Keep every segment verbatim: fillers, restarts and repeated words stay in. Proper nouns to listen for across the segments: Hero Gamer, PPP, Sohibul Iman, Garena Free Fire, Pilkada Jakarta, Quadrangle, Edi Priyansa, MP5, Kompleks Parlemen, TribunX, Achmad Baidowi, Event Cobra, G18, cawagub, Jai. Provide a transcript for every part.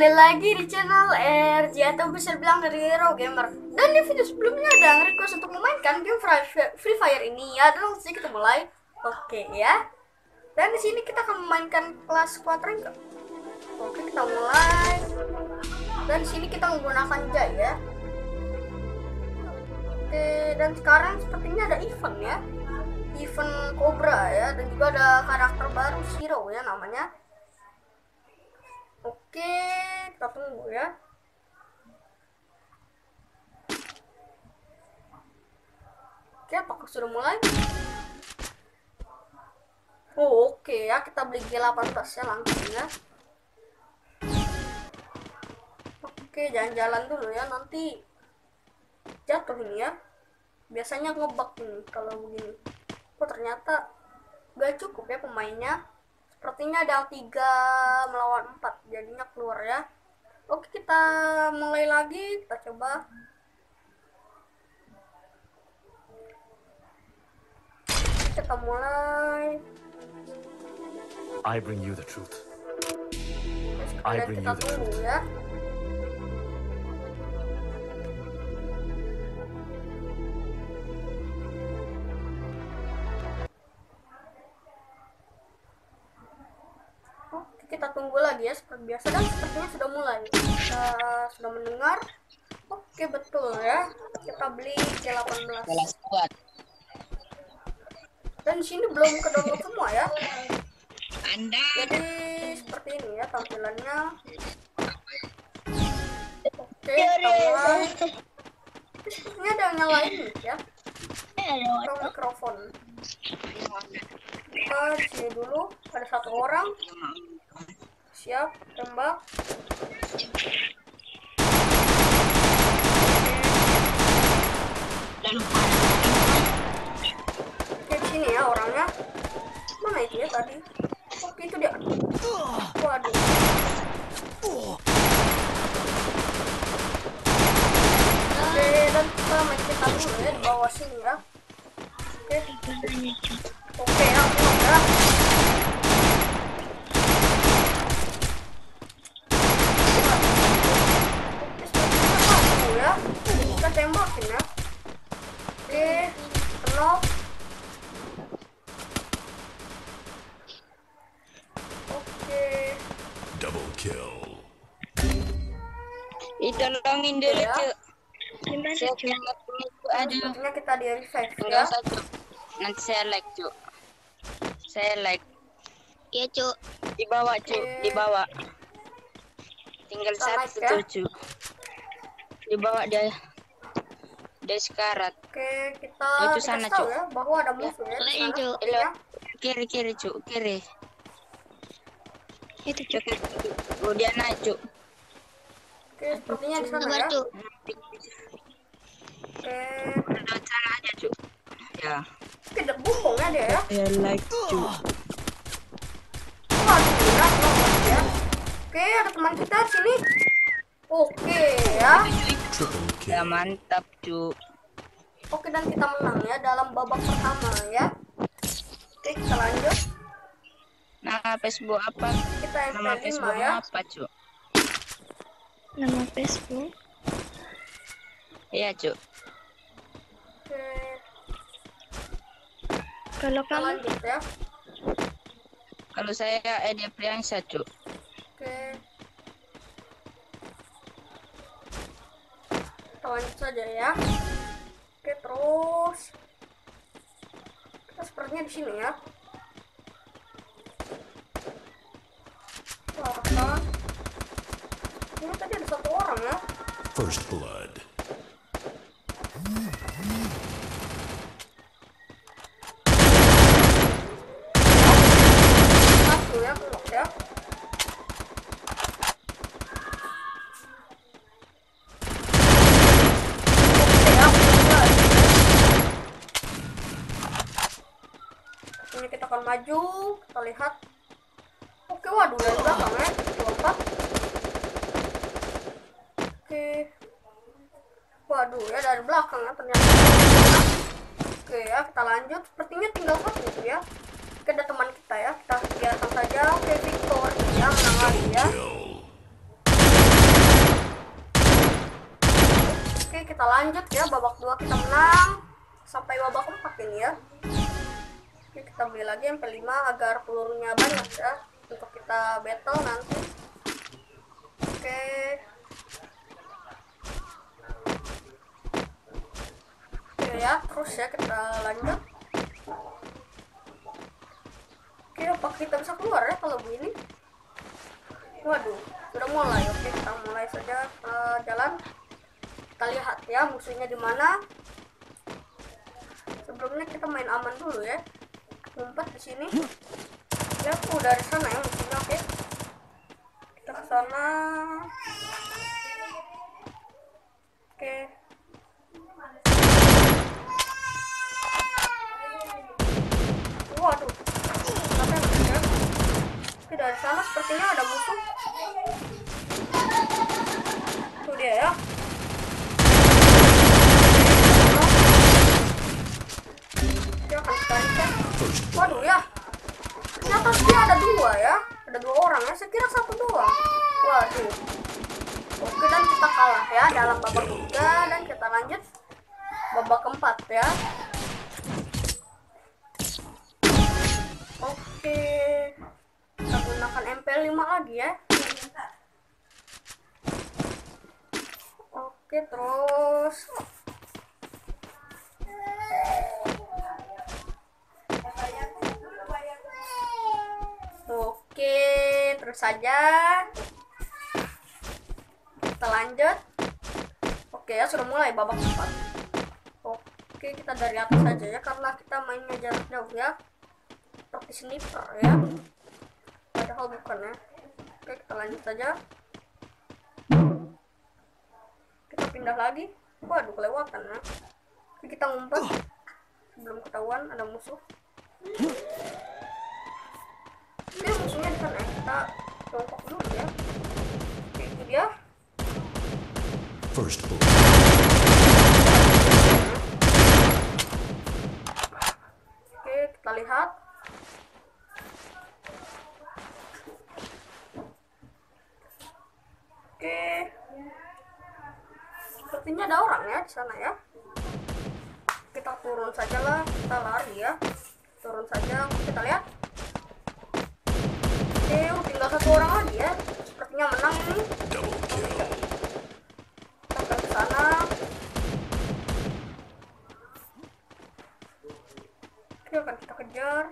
Kembali lagi di channel R G atau bisa bilang dari Hero Gamer. Dan di video sebelumnya ada request untuk memainkan game Free Fire ini ya. Dan langsung kita mulai. Oke ya. Dan di sini kita akan memainkan kelas Quadrangle. Oke, kita mulai. Dan di sini kita menggunakan Jai ya. Oke, dan sekarang sepertinya ada event ya. Event Cobra ya, dan juga ada karakter baru Hero ya namanya. Oke, kita tunggu ya. Oke, apakah sudah mulai? Oh, oke ya, kita beli G delapan belas ya langsung ya. Oke, jalan-jalan dulu ya, nanti jatuh ini ya. Biasanya ngebug ini kalau begini. Oh, ternyata gak cukup ya pemainnya. Sepertinya ada tiga melawan empat, jadinya keluar ya. Oke, kita mulai lagi, kita coba. Kita mulai. I bring you the truth. I bring you the truth. Ya. Kita tunggu lagi ya seperti biasa, dan sepertinya sudah mulai. Kita sudah mendengar. Oke, betul ya, kita beli G delapan belas dan di sini belum kedownload semua ya. Jadi seperti ini ya tampilannya. Oke, mulai. Ini ada yang nyalain ya, atau mikrofon. Kita di sini dulu, ada satu orang. Siap, tembak. Oke, di sini ya orangnya. Mana itu ya tadi? Oke, itu dia. Waduh. Oke, dan kita mencet dulu ya di bawah sini ya. Oke. Oke, ya, ya. Tolongin dulu cuy. Gimana cuy? Aduh, kita di revive ya. Nanti saya like cuy. Saya like. Iya cuy. Di bawah cuy, di bawah. Tinggal satu cuy. Di bawah dia. Dia sekarat. Oke, kita ke sana cuy. Bahwa ada musuh ya. Kiri kiri cuy, kiri. Itu cuy. Oh, dia naik cuy. Oke, sepertinya di sana ya. Oke, udah cara aja cu. Ya. Oke, udah bohong ada ya. Ya like cu. Oke, ada teman kita di sini. Oke ya. Ya mantap cu. Oke, dan kita menang ya dalam babak pertama ya. Oke, kita lanjut. Nah, Facebook apa? Kita nama Facebook ya. Apa cu? Nama Facebook. Iya, Cuk. Oke. Kalau kamu ya. Kalau saya Edi Priyansa, Cuk. Oke. Kita lanjut saja ya. Oke, terus kita sepertinya di sini ya. Wah, ini tadi ada satu orang ya. First blood. Satu ya, belok ya. Ini kita akan maju, kita lihat. Oke, waduh, dari belakang ya. Lompat. Oke, waduh ya dari belakang ya ternyata. Oke ya, kita lanjut. Sepertinya tinggal satu ya. Oke, ada teman kita ya. Kita biarkan saja. Oke, Victor ya menang lagi ya. Oke, kita lanjut ya, babak dua kita menang sampai babak empat ini ya. Oke, kita beli lagi M P lima agar pelurunya banyak ya untuk kita battle nanti. Oke. Oke ya, terus ya kita lanjut. Oke, apa kita bisa keluar ya kalau begini? Waduh, udah mulai. Oke, kita mulai saja ke jalan. Kita lihat ya musuhnya di mana. Sebelumnya kita main aman dulu ya. Ngumpet di sini. Ya, aku dari sana ya musuhnya. Oke, kita ke sana. Oke. Waduh. Oke, dari sana sepertinya ada musuh. Itu dia ya. Dia akan ditarikan. Waduh ya. Ternyata dia ada dua ya. Ada dua orang ya. Sekira satu doang. Waduh. Oke, dan kita kalah ya dalam babak ketiga, dan kita lanjut babak keempat ya. Oke. Kita gunakan M P lima lagi ya. Oke, terus Oke, terus saja kita lanjut. Oke ya, sudah mulai babak keempat. Oke, kita dari atas saja ya, karena kita mainnya jarak jauh ya, seperti sniper ya, padahal bukan ya. Oke, kita lanjut saja. Kita pindah lagi. Waduh, kelewatan ya. Oke, kita ngumpet sebelum ketahuan ada musuh. Oke, musuhnya di sana ya. Kita kelompok dulu ya. Oke, itu dia. First blood. Oke, kita lihat. Oke. Sepertinya ada orang ya di sana ya. Kita turun sajalah, kita lari ya. Turun saja, kita lihat. Oke, tinggal satu orang lagi ya. Sepertinya menang ini. Kita ke sana. Oke, akan kita kejar.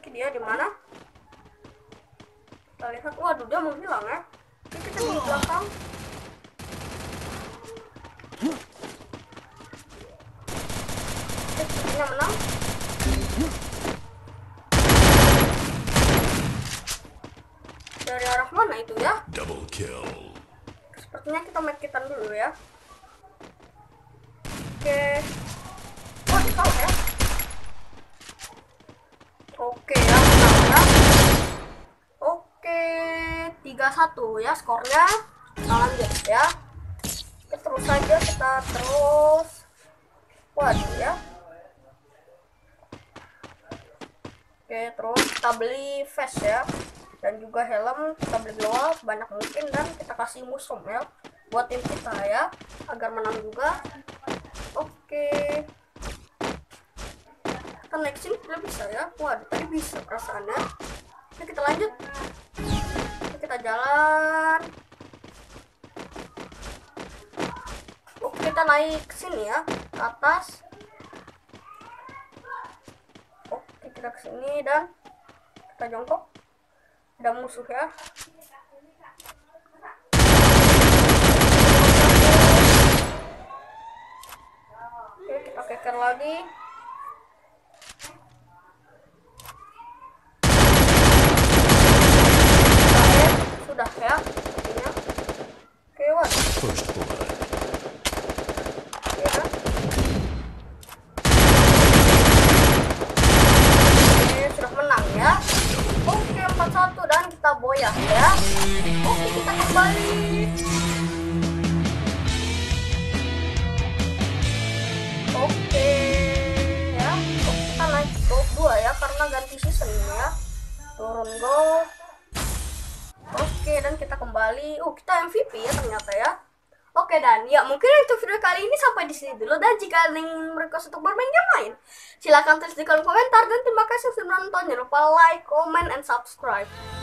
Oke, dia di mana? Kita lihat. Waduh, dia menghilang ya. Oke, kita di belakang. Oke, sepertinya menang. Dari arah mana itu ya? Double kill. Sepertinya kita medkitan dulu ya. Oke. Oh, di kau ya. Oke ya, menang ya. Oke, tiga satu ya skornya. Kita lanjut ya. Terus saja kita terus. Waduh ya. Oke, terus kita beli vest ya, dan juga helm. Kita beli glove banyak mungkin, dan kita kasih musuh ya buat tim kita ya, agar menang juga. Oke, kita next ini tidak bisa ya. Waduh, tadi bisa perasaannya. Oke, kita lanjut. Oke, kita jalan. Kita naik ke sini ya, ke atas. Oke, kita ke sini dan kita jongkok. Ada musuh ya. Oke, kita keker lagi. Sudah ya, sepertinya. Oke, waduh. Boya ya. Oke, kita kembali. Oke ya, oke, kita naik gold dua ya, karena ganti season ya. Turun gold. Oke, dan kita kembali. Oh, kita M V P ya ternyata ya. Oke dan ya mungkin untuk video kali ini sampai di sini dulu, dan jika kalian ingin request untuk bermain game lain silahkan tulis di kolom komentar, dan terima kasih sudah menonton, jangan lupa like, comment, and subscribe.